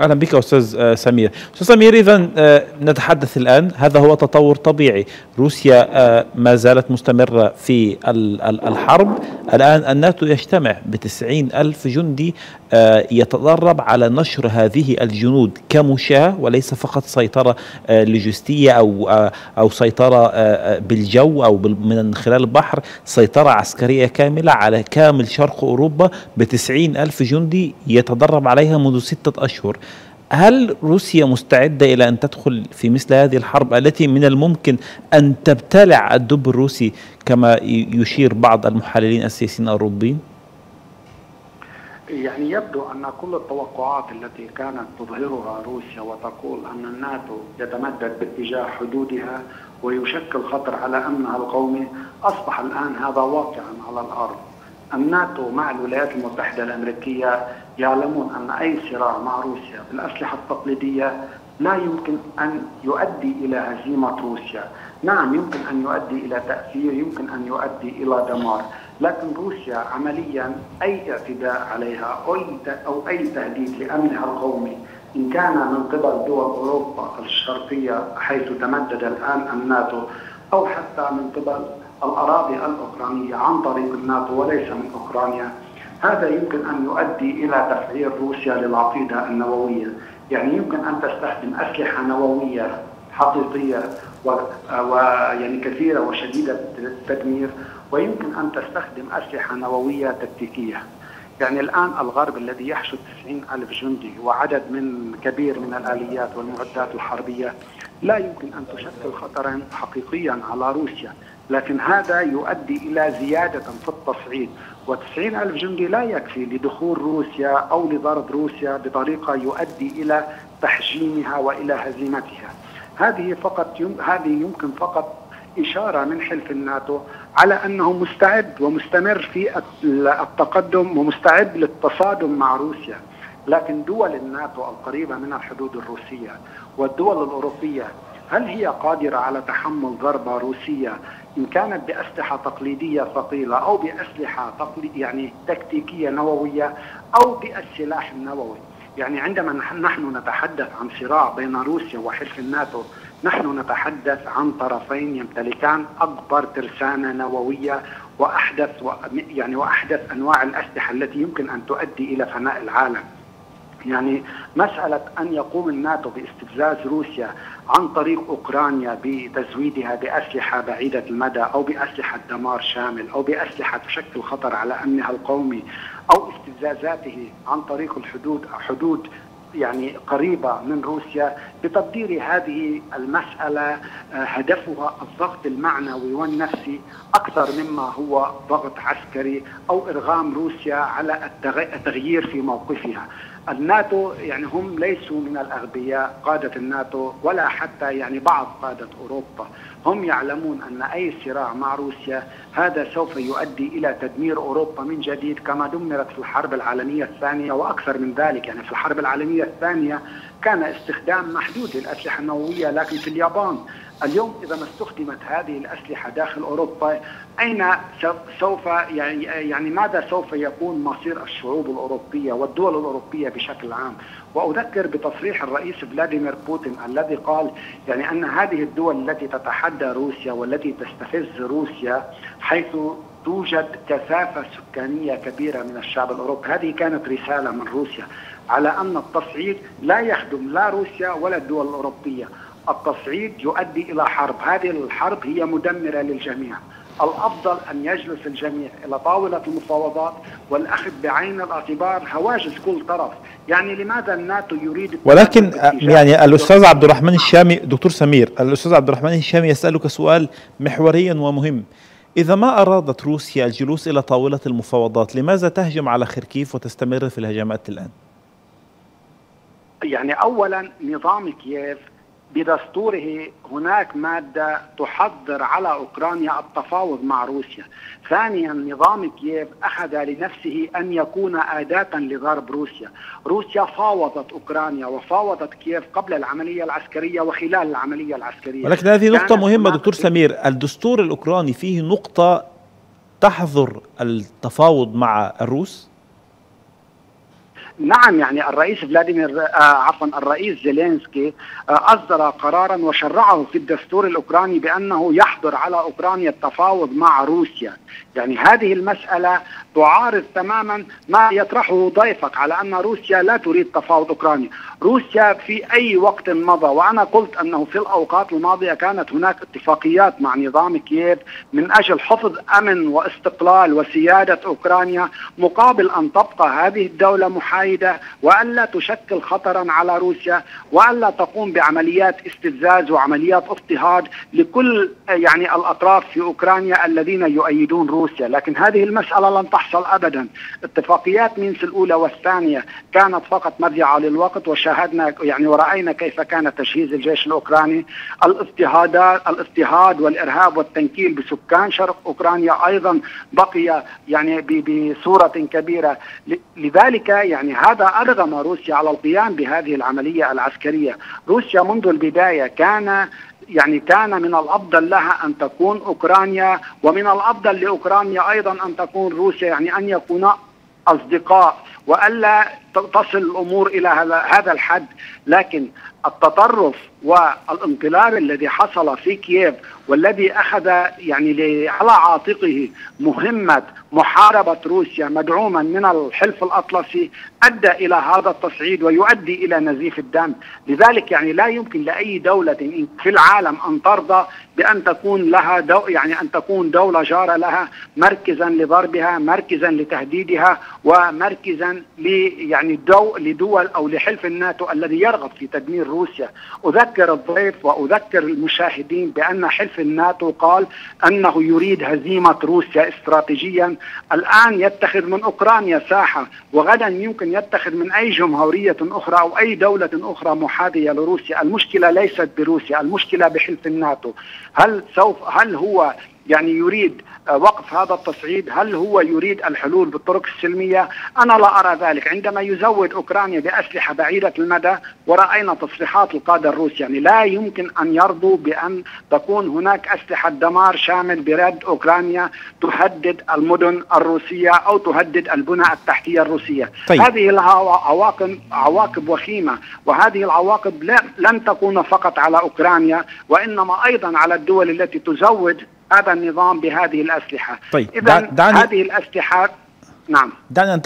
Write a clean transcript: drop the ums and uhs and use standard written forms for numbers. أهلا بك أستاذ سمير. أستاذ سمير، إذا نتحدث الآن، هذا هو تطور طبيعي. روسيا ما زالت مستمرة في الحرب. الآن الناتو يجتمع ب90 ألف جندي يتدرب على نشر هذه الجنود كمشاة، وليس فقط سيطرة لوجستية أو سيطرة بالجو أو من خلال البحر، سيطرة عسكرية كاملة على كامل شرق أوروبا ب90 ألف جندي يتدرب عليها منذ 6 أشهر. هل روسيا مستعدة إلى أن تدخل في مثل هذه الحرب التي من الممكن أن تبتلع الدب الروسي كما يشير بعض المحللين السياسيين الأوروبيين؟ يعني يبدو أن كل التوقعات التي كانت تظهرها روسيا وتقول أن الناتو يتمدد باتجاه حدودها ويشكل خطر على أمنها القومي، أصبح الآن هذا واقعا على الأرض. الناتو مع الولايات المتحدة الأمريكية يعلمون أن أي صراع مع روسيا بالأسلحة التقليدية لا يمكن أن يؤدي إلى هزيمة روسيا. نعم، يمكن أن يؤدي إلى تأثير، يمكن أن يؤدي إلى دمار، لكن روسيا عمليا أي اعتداء عليها أو أي تهديد لأمنها القومي إن كان من قبل دول أوروبا الشرقية حيث تمدد الآن الناتو، أو حتى من قبل الأراضي الأوكرانية عن طريق الناتو وليس من أوكرانيا، هذا يمكن أن يؤدي إلى تفعيل روسيا للعقيدة النووية. يعني يمكن أن تستخدم أسلحة نووية حقيقية ويعني كثيرة وشديدة التدمير، ويمكن أن تستخدم أسلحة نووية تكتيكية. يعني الآن الغرب الذي يحشد 90 ألف جندي وعدد من كبير من الآليات والمعدات الحربية لا يمكن أن تشكل خطرا حقيقيا على روسيا، لكن هذا يؤدي إلى زيادة في التصعيد. و90 ألف جندي لا يكفي لدخول روسيا أو لضرب روسيا بطريقة يؤدي إلى تحجيمها وإلى هزيمتها. هذه يمكن فقط إشارة من حلف الناتو على أنه مستعد ومستمر في التقدم ومستعد للتصادم مع روسيا، لكن دول الناتو القريبة من الحدود الروسية والدول الأوروبية هل هي قادرة على تحمل ضربة روسية إن كانت بأسلحة تقليدية ثقيلة أو بأسلحة يعني تكتيكية نووية أو بالسلاح النووي؟ يعني عندما نحن نتحدث عن صراع بين روسيا وحلف الناتو، نحن نتحدث عن طرفين يمتلكان أكبر ترسانة نووية وأحدث أنواع الأسلحة التي يمكن أن تؤدي إلى فناء العالم. يعني مسألة أن يقوم الناتو باستفزاز روسيا عن طريق أوكرانيا بتزويدها بأسلحة بعيدة المدى أو بأسلحة دمار شامل أو بأسلحة تشكل خطر على أمنها القومي، أو استفزازاته عن طريق الحدود حدود يعني قريبة من روسيا، بتقدير هذه المسألة هدفها الضغط المعنوي والنفسي أكثر مما هو ضغط عسكري أو إرغام روسيا على التغيير في موقفها. الناتو يعني هم ليسوا من الأغبياء، قادة الناتو ولا حتى يعني بعض قادة أوروبا، هم يعلمون أن أي صراع مع روسيا هذا سوف يؤدي إلى تدمير أوروبا من جديد كما دمرت في الحرب العالمية الثانية وأكثر من ذلك. يعني في الحرب العالمية الثانية كان استخدام محدود للأسلحة النووية، لكن في اليابان اليوم إذا ما استخدمت هذه الأسلحة داخل أوروبا، أين سوف يعني ماذا سوف يكون مصير الشعوب الأوروبية والدول الأوروبية بشكل عام؟ وأذكر بتصريح الرئيس فلاديمير بوتين الذي قال يعني أن هذه الدول التي تتحدى روسيا والتي تستفز روسيا حيث توجد كثافة سكانية كبيرة من الشعب الأوروبي. هذه كانت رسالة من روسيا على أن التصعيد لا يخدم لا روسيا ولا الدول الأوروبية. التصعيد يؤدي إلى حرب، هذه الحرب هي مدمرة للجميع. الأفضل أن يجلس الجميع إلى طاولة المفاوضات والأخذ بعين الاعتبار هواجس كل طرف. يعني لماذا الناتو يريد، ولكن يعني الأستاذ عبد الرحمن الشامي، دكتور سمير، الأستاذ عبد الرحمن الشامي يسألك سؤال محوري ومهم. إذا ما أرادت روسيا الجلوس إلى طاولة المفاوضات، لماذا تهجم على خاركيف وتستمر في الهجمات الآن؟ يعني أولا نظام كييف بدستوره هناك مادة تحضر على أوكرانيا التفاوض مع روسيا. ثانيا نظام كييف أخذ لنفسه أن يكون أداة لضرب روسيا. روسيا فاوضت أوكرانيا وفاوضت كييف قبل العملية العسكرية وخلال العملية العسكرية. ولكن هذه نقطة مهمة دكتور سمير، الدستور الأوكراني فيه نقطة تحظر التفاوض مع الروس؟ نعم، يعني الرئيس الرئيس زيلينسكي أصدر قرارا وشرعه في الدستور الأوكراني بأنه يحظر على أوكرانيا التفاوض مع روسيا. يعني هذه المسألة تعارض تماما ما يطرحه ضيفك على أن روسيا لا تريد تفاوض أوكرانيا. روسيا في أي وقت مضى، وأنا قلت أنه في الأوقات الماضية كانت هناك اتفاقيات مع نظام كييف من أجل حفظ أمن واستقلال وسيادة أوكرانيا، مقابل أن تبقى هذه الدولة محايدة وألا تشكل خطرا على روسيا وألا تقوم بعمليات استفزاز وعمليات اضطهاد لكل يعني الأطراف في أوكرانيا الذين يؤيدون روسيا. لكن هذه المسألة لن تحصل أبدا. اتفاقيات مينسك الأولى والثانية كانت فقط مذيعة للوقت، وشاهدنا يعني ورأينا كيف كان تجهيز الجيش الأوكراني. الاضطهاد والإرهاب والتنكيل بسكان شرق أوكرانيا أيضا بقي يعني بصورة كبيرة. لذلك يعني هذا أرغم روسيا على القيام بهذه العملية العسكرية. روسيا منذ البداية كان من الأفضل لها أن تكون أوكرانيا، ومن الأفضل لأوكرانيا أيضا أن تكون روسيا، يعني أن يكونا أصدقاء وألا تصل الأمور إلى هذا الحد. لكن التطرف والانقلاب الذي حصل في كييف والذي أخذ يعني على عاتقه مهمة محاربة روسيا مدعوما من الحلف الأطلسي أدى إلى هذا التصعيد ويؤدي إلى نزيف الدم. لذلك يعني لا يمكن لأي دولة في العالم أن ترضى بأن تكون لها دولة جارة لها مركزا لضربها، مركزا لتهديدها، ومركزا لدول أو لحلف الناتو الذي يرغب في تدمير روسيا. أذكر الضيف وأذكر المشاهدين بأن حلف الناتو قال أنه يريد هزيمة روسيا استراتيجيا. الآن يتخذ من أوكرانيا ساحة، وغدا يمكن يتخذ من أي جمهورية أخرى أو أي دولة أخرى محاذية لروسيا. المشكلة ليست بروسيا، المشكلة بحلف الناتو. هل هو يعني يريد وقف هذا التصعيد؟ هل هو يريد الحلول بالطرق السلمية؟ أنا لا أرى ذلك. عندما يزود أوكرانيا بأسلحة بعيدة المدى، ورأينا تصريحات القادة الروس، يعني لا يمكن أن يرضوا بأن تكون هناك أسلحة دمار شامل برد أوكرانيا تهدد المدن الروسية أو تهدد البنى التحتية الروسية. طيب. هذه لها عواقب وخيمة، وهذه العواقب لن تكون فقط على أوكرانيا، وإنما أيضا على الدول التي تزود هذا النظام بهذه الأسلحة. طيب. إذن هذه الأسلحة نعم.